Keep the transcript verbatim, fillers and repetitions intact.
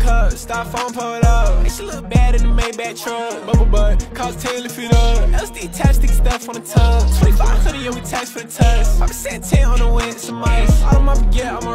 cup, stop phone pulled up. She look bad in the Maybach truck. Bubble butt, cost ten to feet up. L S D taps, stick stuff on the tongue. twenty-five hundred, yeah, we tax for the touch. I can set ten on the wind, some ice. All of my forget, I'm a